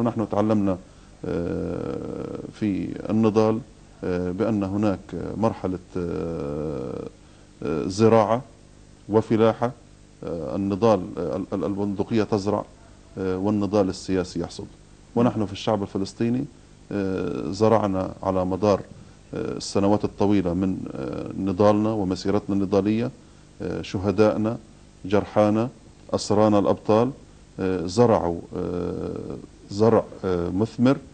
نحن تعلمنا في النضال بأن هناك مرحلة زراعة وفلاحة. النضال البندقية تزرع والنضال السياسي يحصد، ونحن في الشعب الفلسطيني زرعنا على مدار السنوات الطويلة من نضالنا ومسيرتنا النضالية، شهدائنا، جرحانا، أسرانا الأبطال، زرعوا زرع مثمر.